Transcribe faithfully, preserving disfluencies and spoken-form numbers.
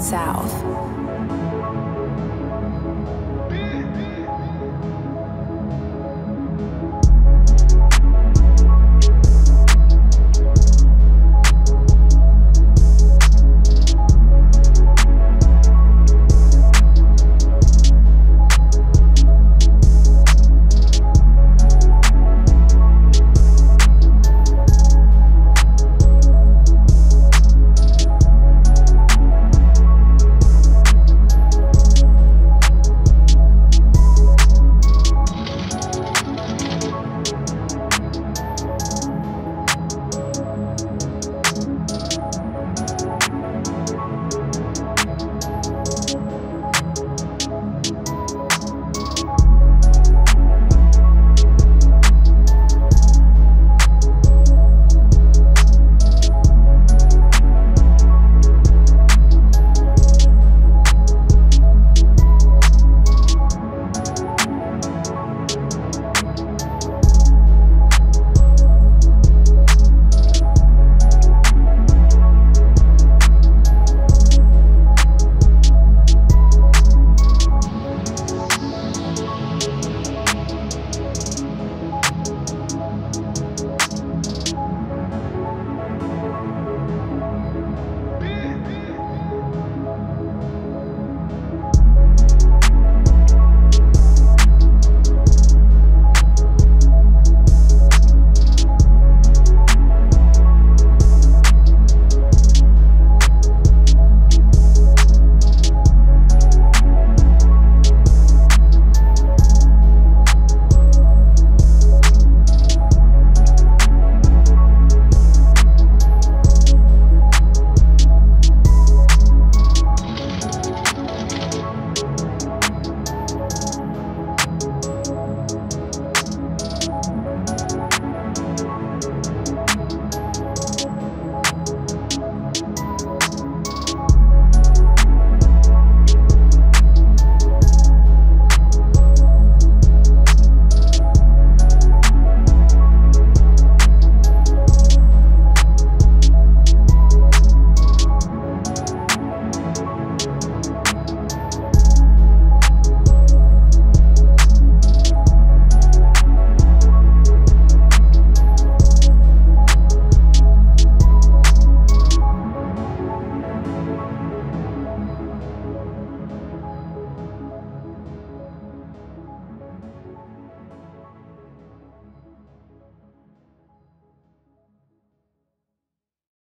South.